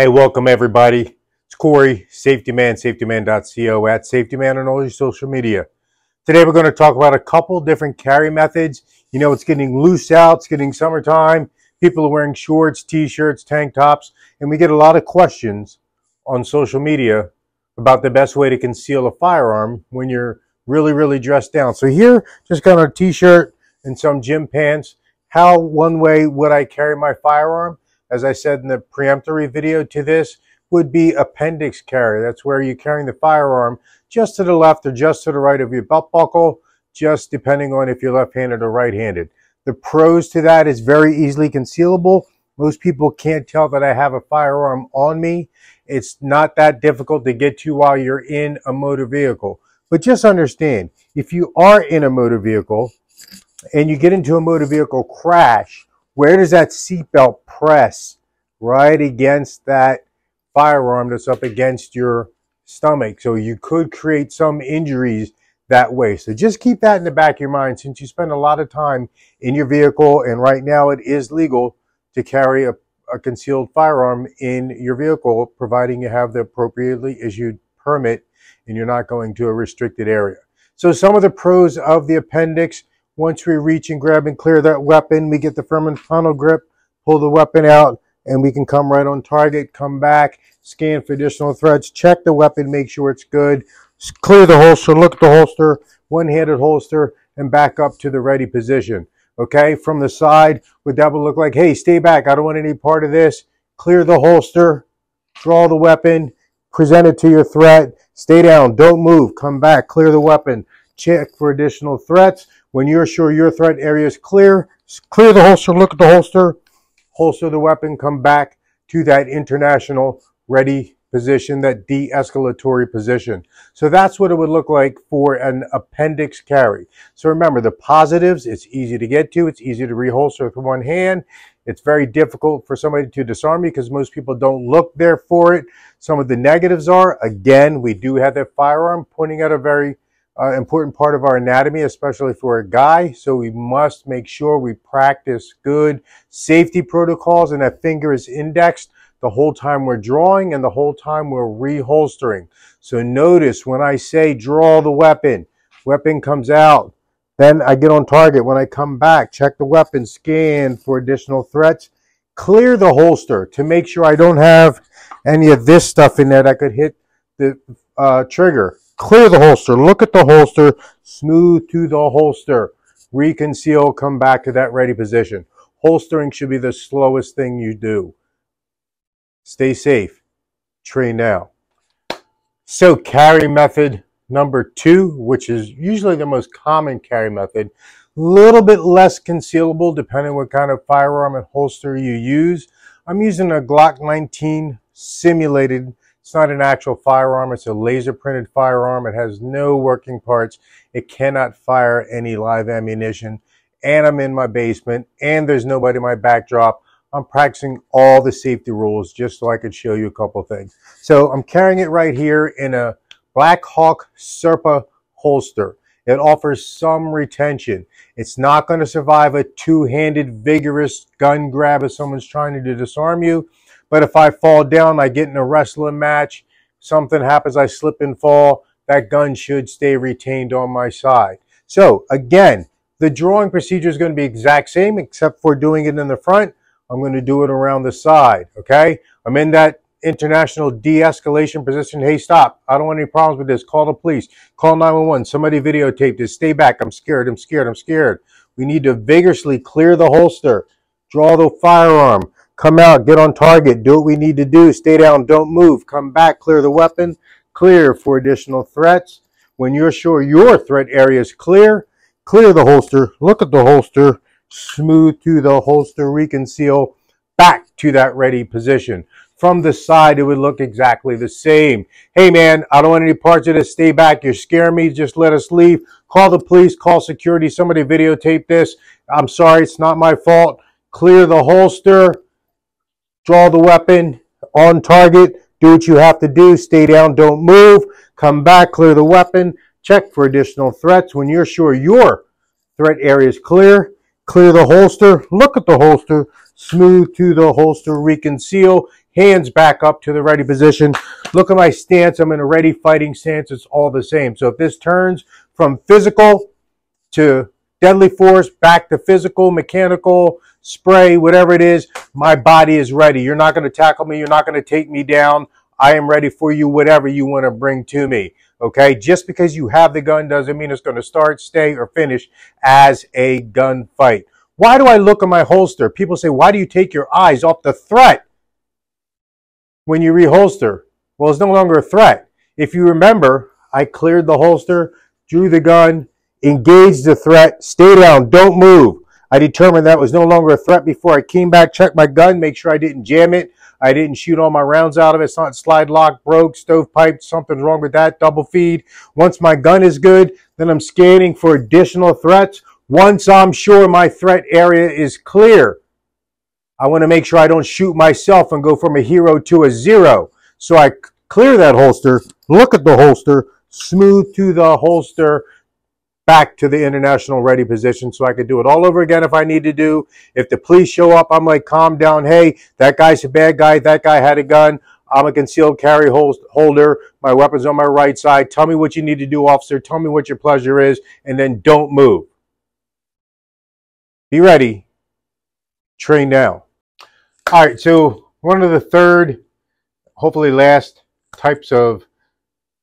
Hey, welcome everybody. It's Corey, SafetyMan, SafetyMan.co, at SafetyMan on all your social media. Today we're going to talk about a couple different carry methods. You know, it's getting loose out, it's getting summertime. People are wearing shorts, t-shirts, tank tops, and we get a lot of questions on social media about the best way to conceal a firearm when you're really dressed down. So here, just got a t-shirt and some gym pants. How one way would I carry my firearm? As I said in the preemptory video to this, would be appendix carry. That's where you're carrying the firearm just to the left or just to the right of your belt buckle, just depending on if you're left-handed or right-handed. The pros to that is very easily concealable. Most people can't tell that I have a firearm on me. It's not that difficult to get to while you're in a motor vehicle. But just understand, if you are in a motor vehicle and you get into a motor vehicle crash, where does that seatbelt press? Right against that firearm that's up against your stomach. So you could create some injuries that way. So just keep that in the back of your mind since you spend a lot of time in your vehicle, and right now it is legal to carry a concealed firearm in your vehicle, providing you have the appropriately issued permit and you're not going to a restricted area. So some of the pros of the appendix: once we reach and grab and clear that weapon, we get the firm and final grip, pull the weapon out, and we can come right on target, come back, scan for additional threats, check the weapon, make sure it's good, clear the holster, look at the holster, one-handed holster, and back up to the ready position. Okay, from the side, would that look like, hey, stay back, I don't want any part of this, clear the holster, draw the weapon, present it to your threat, stay down, don't move, come back, clear the weapon, check for additional threats. When you're sure your threat area is clear, clear the holster, look at the holster, holster the weapon, come back to that international ready position, that de-escalatory position. So that's what it would look like for an appendix carry. So remember, the positives, it's easy to get to, it's easy to reholster with one hand, it's very difficult for somebody to disarm you because most people don't look there for it. Some of the negatives are, again, we do have that firearm pointing at a very important part of our anatomy, especially for a guy. So we must make sure we practice good safety protocols and that finger is indexed the whole time we're drawing and the whole time we're reholstering. So notice when I say draw the weapon, weapon comes out, then I get on target. When I come back, check the weapon, scan for additional threats, clear the holster to make sure I don't have any of this stuff in there that could hit the trigger. Clear the holster, look at the holster, smooth to the holster, reconceal, come back to that ready position. Holstering should be the slowest thing you do. Stay safe, train now. So carry method number two, which is usually the most common carry method, a little bit less concealable depending what kind of firearm and holster you use. I'm using a Glock 19 simulated. It's not an actual firearm, it's a laser printed firearm. It has no working parts. It cannot fire any live ammunition. And I'm in my basement and there's nobody in my backdrop. I'm practicing all the safety rules just so I could show you a couple things. So I'm carrying it right here in a Black Hawk Serpa holster. It offers some retention. It's not going to survive a two-handed vigorous gun grab if someone's trying to disarm you. But if I fall down, I get in a wrestling match, something happens, I slip and fall, that gun should stay retained on my side. So again, the drawing procedure is going to be exact same, except for doing it in the front, I'm going to do it around the side, okay? I'm in that international de-escalation position. Hey, stop. I don't want any problems with this. Call the police. Call 911. Somebody videotaped this. Stay back. I'm scared. I'm scared. I'm scared. We need to vigorously clear the holster, draw the firearm, come out, get on target, do what we need to do, stay down, don't move, come back, clear the weapon, clear for additional threats. When you're sure your threat area is clear, clear the holster, look at the holster, smooth to the holster, reconceal, back to that ready position. From the side, it would look exactly the same. Hey man, I don't want any parts of this, stay back, you're scaring me, just let us leave, call the police, call security, somebody videotape this, I'm sorry, it's not my fault, clear the holster, draw the weapon, on target, do what you have to do, stay down, don't move, come back, clear the weapon, check for additional threats. When you're sure your threat area is clear, clear the holster, look at the holster, smooth to the holster, reconceal, hands back up to the ready position. Look at my stance. I'm in a ready fighting stance. It's all the same. So if this turns from physical to deadly force, back to physical, mechanical, spray, whatever it is, my body is ready. You're not going to tackle me. You're not going to take me down. I am ready for you, whatever you want to bring to me. Okay? Just because you have the gun doesn't mean it's going to start, stay, or finish as a gunfight. Why do I look at my holster? People say, why do you take your eyes off the threat when you reholster? Well, it's no longer a threat. If you remember, I cleared the holster, drew the gun, engage the threat, stay down, don't move. I determined that was no longer a threat before I came back, checked my gun, make sure I didn't jam it, I didn't shoot all my rounds out of it, it's not slide lock, broke, stovepiped, something's wrong with that, double feed. Once my gun is good, then I'm scanning for additional threats. Once I'm sure my threat area is clear, I want to make sure I don't shoot myself and go from a hero to a zero. So I clear that holster, look at the holster, smooth to the holster, back to the international ready position, so I could do it all over again if I need to do. If the police show up, I'm like, calm down. Hey, that guy's a bad guy. That guy had a gun. I'm a concealed carry holder. My weapon's on my right side. Tell me what you need to do, officer. Tell me what your pleasure is, and then don't move. Be ready. Train now. All right, so one of the third, hopefully last, types of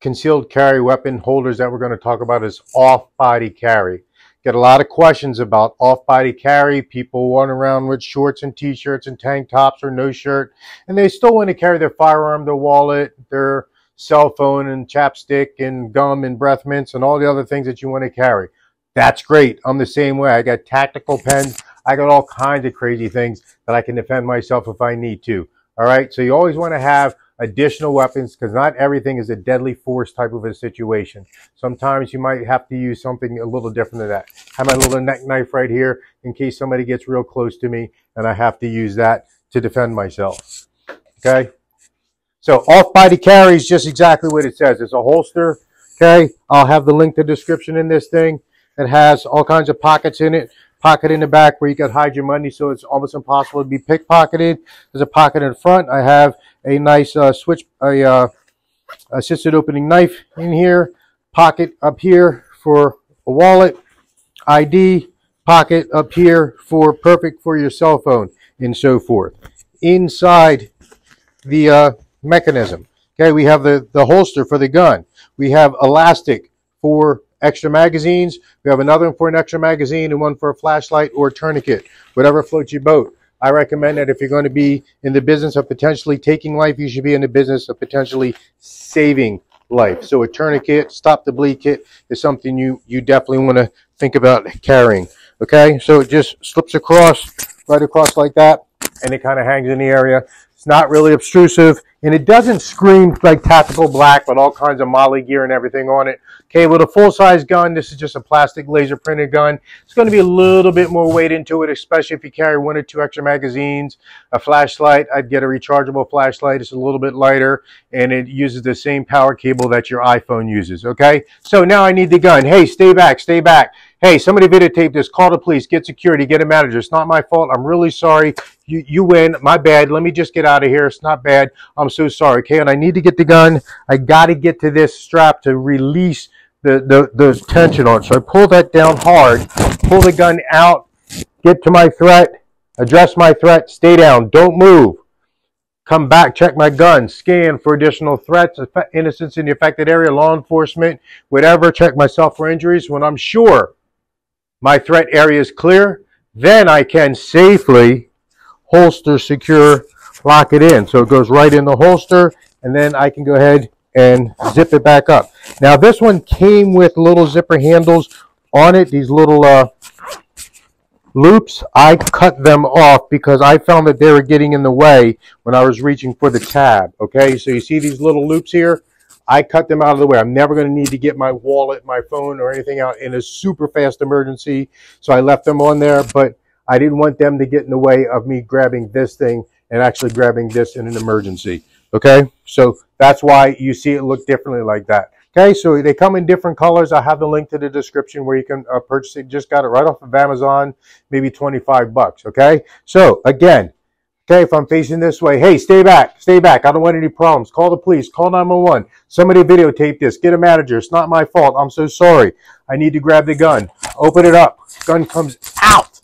concealed carry weapon holders that we're going to talk about is off-body carry. Get a lot of questions about off-body carry. People run around with shorts and t-shirts and tank tops or no shirt, and they still want to carry their firearm, their wallet, their cell phone and chapstick and gum and breath mints and all the other things that you want to carry. That's great. I'm the same way. I got tactical pens. I got all kinds of crazy things that I can defend myself if I need to. All right, so you always want to have additional weapons, because not everything is a deadly force type of a situation. Sometimes you might have to use something a little different than that. I have my little neck knife right here in case somebody gets real close to me and I have to use that to defend myself. Okay, so off-body carry is just exactly what it says. It's a holster. Okay, I'll have the link to the description in this thing. It has all kinds of pockets in it. Pocket in the back where you can hide your money, so it's almost impossible to be pickpocketed. There's a pocket in front. I have a nice assisted opening knife in here. Pocket up here for a wallet, ID. Pocket up here for perfect for your cell phone and so forth. Inside the mechanism, okay, we have the holster for the gun. We have elastic for extra magazines. We have another one for an extra magazine and one for a flashlight or a tourniquet, whatever floats your boat. I recommend that if you're going to be in the business of potentially taking life, you should be in the business of potentially saving life. So a tourniquet, stop the bleed kit, is something you definitely want to think about carrying. Okay, so it just slips across, right across like that, and it kind of hangs in the area. It's not really obtrusive, and it doesn't scream like tactical black with all kinds of MOLLE gear and everything on it. Okay, with a full-size gun, this is just a plastic laser-printed gun. It's going to be a little bit more weight into it, especially if you carry one or two extra magazines. A flashlight, I'd get a rechargeable flashlight. It's a little bit lighter, and it uses the same power cable that your iPhone uses, okay? So now I need the gun. Hey, stay back, stay back. Hey, somebody videotape this. Call the police. Get security. Get a manager. It's not my fault. I'm really sorry. You win. My bad. Let me just get out of here. It's not bad. I'm so sorry. Okay, and I need to get the gun. I got to get to this strap to release the tension on it. So I pull that down hard. Pull the gun out. Get to my threat. Address my threat. Stay down. Don't move. Come back, check my gun, scan for additional threats, innocence in the affected area, law enforcement, whatever. Check myself for injuries. When I'm sure my threat area is clear, then I can safely holster, secure, lock it in. So it goes right in the holster, and then I can go ahead and zip it back up. Now this one came with little zipper handles on it, these little loops. I cut them off because I found that they were getting in the way when I was reaching for the tab. Okay, so you see these little loops here? I cut them out of the way. I'm never going to need to get my wallet, my phone, or anything out in a super fast emergency. So I left them on there, but I didn't want them to get in the way of me grabbing this thing and actually grabbing this in an emergency. Okay, so that's why you see it look differently like that. Okay, so they come in different colors. I have the link to the description where you can purchase it. Just got it right off of Amazon, maybe $25. Okay, so again, Okay, if I'm facing this way, hey, stay back, stay back. I don't want any problems. Call the police, call 911. Somebody videotape this, get a manager. It's not my fault, I'm so sorry. I need to grab the gun. Open it up, gun comes out.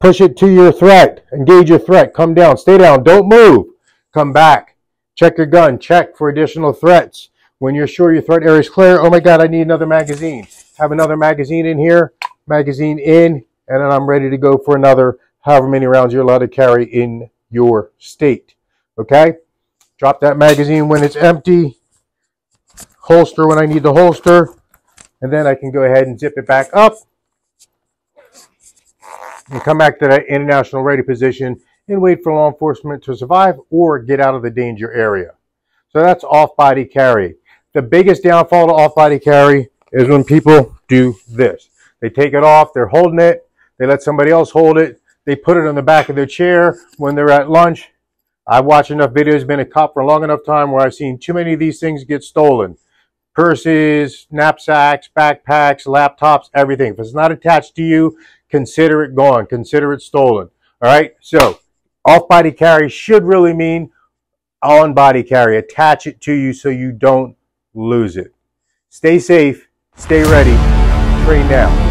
Push it to your threat, engage your threat, come down, stay down, don't move. Come back, check your gun, check for additional threats. When you're sure your threat area is clear, oh my God, I need another magazine. Have another magazine in here, magazine in, and then I'm ready to go for another however many rounds you're allowed to carry in your state. Okay? Drop that magazine when it's empty. Holster when I need the holster. And then I can go ahead and zip it back up. And come back to that international ready position and wait for law enforcement to survive or get out of the danger area. So that's off-body carry. The biggest downfall to off-body carry is when people do this. They take it off, they're holding it, they let somebody else hold it, they put it on the back of their chair when they're at lunch. I watch enough videos, been a cop for a long enough time where I've seen too many of these things get stolen. Purses, knapsacks, backpacks, laptops, everything. If it's not attached to you, consider it gone, consider it stolen. All right, so off-body carry should really mean on-body carry. Attach it to you so you don't lose it. Stay safe, stay ready, train now.